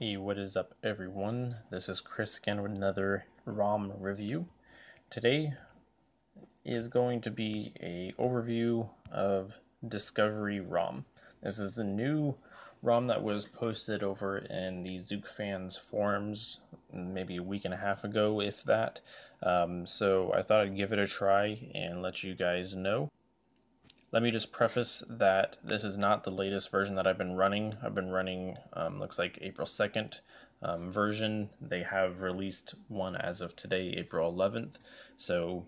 Hey, what is up everyone? This is Chris again with another ROM review. Today is going to be an overview of Discovery ROM. This is the new ROM that was posted over in the Zook fans forums maybe a week and a half ago, if that. So I thought I'd give it a try and let you guys know. Let me just preface that this is not the latest version that I've been running. I've been running, looks like April 2nd version. They have released one as of today, April 11th. So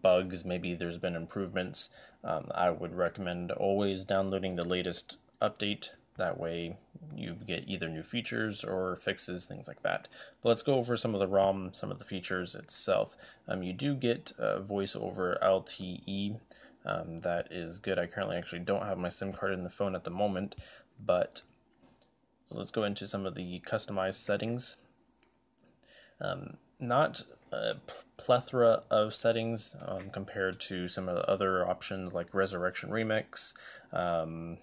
bugs, maybe there's been improvements. I would recommend always downloading the latest update. That way you get either new features or fixes, things like that. But let's go over some of the ROM, some of the features itself. You do get voice over LTE. That is good. I currently actually don't have my SIM card in the phone at the moment, but let's go into some of the customized settings. Not a plethora of settings compared to some of the other options like Resurrection Remix and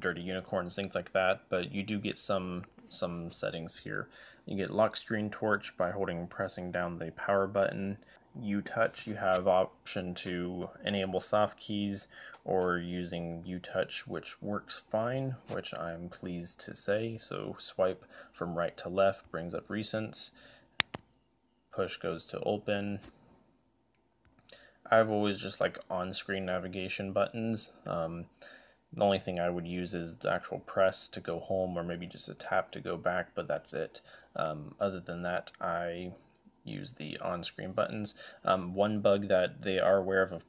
Dirty Unicorns, things like that, but you do get some settings here. You get lock screen torch by holding and pressing down the power button. UTouch, you have option to enable soft keys or using UTouch, which works fine, which I'm pleased to say. So swipe from right to left brings up recents. Push goes to open. I've always just like on-screen navigation buttons. The only thing I would use is the actual press to go home or maybe just a tap to go back, but that's it. Other than that, I use the on-screen buttons. One bug that they are aware of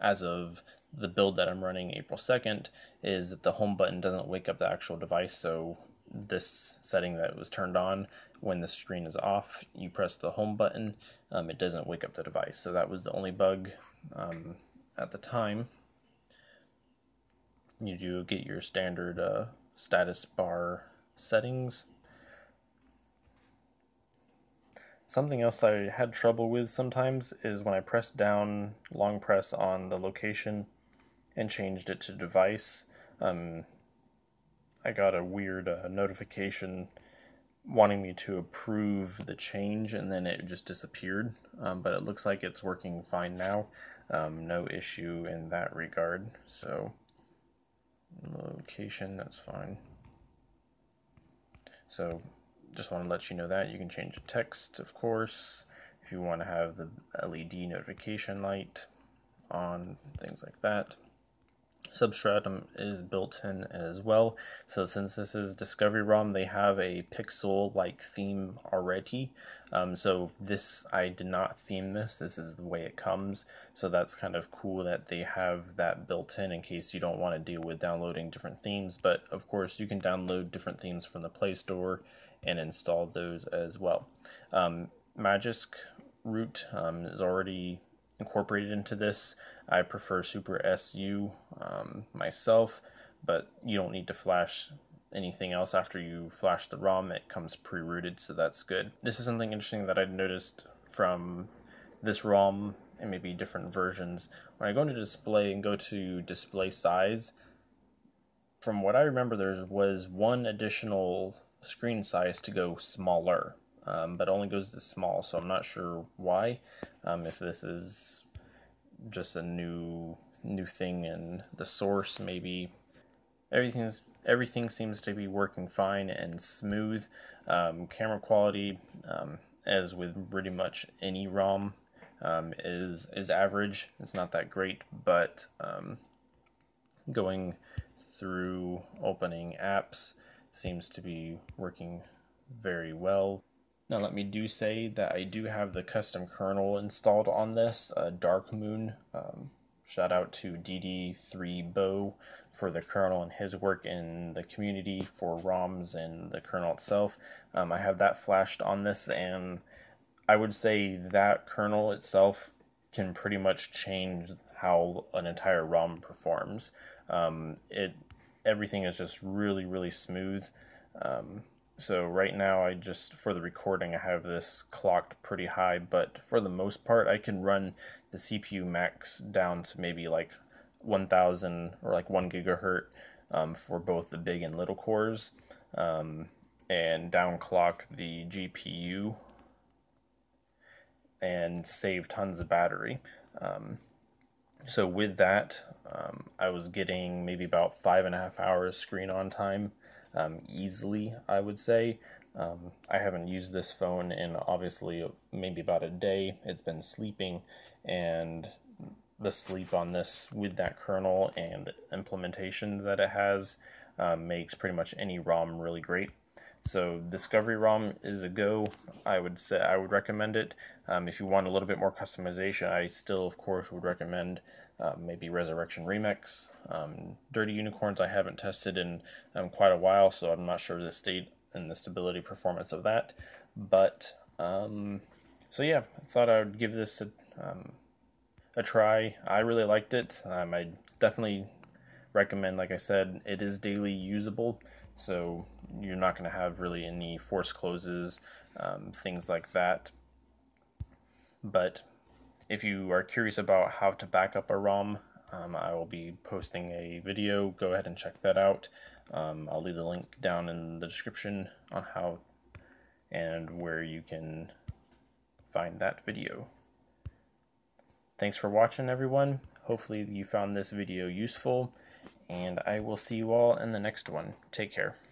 as of the build that I'm running April 2nd is that the home button doesn't wake up the actual device. So this setting that was turned on, when the screen is off, you press the home button, it doesn't wake up the device. So that was the only bug at the time. You do get your standard status bar settings. Something else I had trouble with sometimes is when I pressed down long press on the location and changed it to device, I got a weird notification wanting me to approve the change, and then it just disappeared. But it looks like it's working fine now. No issue in that regard. So location, that's fine. So just want to let you know that. You can change the text, of course, if you want to have the LED notification light on, things like that. Substratum is built in as well. So since this is Discovery ROM, they have a pixel-like theme already. So this, I did not theme this. This is the way it comes. So that's kind of cool that they have that built in case you don't want to deal with downloading different themes. But of course, you can download different themes from the Play Store and install those as well. Magisk root is already incorporated into this. I prefer SuperSU myself, but you don't need to flash anything else after you flash the ROM. It comes pre-rooted, so that's good. This is something interesting that I noticed from this ROM and maybe different versions. When I go into display and go to display size, from what I remember, there was one additional screen size to go smaller. But only goes to small, so I'm not sure why, if this is just a new thing in the source. Maybe everything seems to be working fine and smooth. Camera quality, as with pretty much any ROM, is average. It's not that great, but going through opening apps seems to be working very well. Now let me do say that I do have the custom kernel installed on this, Darkmoon. Shout out to dd3bo for the kernel and his work in the community for ROMs and the kernel itself. I have that flashed on this, and I would say that kernel itself can pretty much change how an entire ROM performs. Everything is just really, really smooth. So right now, I just, for the recording, I have this clocked pretty high, but for the most part, I can run the CPU max down to maybe like 1,000 or like 1 gigahertz for both the big and little cores. and downclock the GPU and save tons of battery. So with that, I was getting maybe about 5.5 hours screen on time easily, I would say. I haven't used this phone in obviously maybe about a day. It's been sleeping, and the sleep on this with that kernel and the implementations that it has makes pretty much any ROM really great. So Discovery ROM is a go. I would recommend it. If you want a little bit more customization, I still, of course, would recommend maybe Resurrection Remix. Dirty Unicorns I haven't tested in quite a while, so I'm not sure the state and the stability performance of that. But so yeah, I thought I would give this a try. I really liked it. I definitely recommend, like I said, it is daily usable, so you're not going to have really any force closes, things like that. But if you are curious about how to back up a ROM, I will be posting a video. Go ahead and check that out. I'll leave the link down in the description on how and where you can find that video. Thanks for watching, everyone. Hopefully you found this video useful, and I will see you all in the next one. Take care.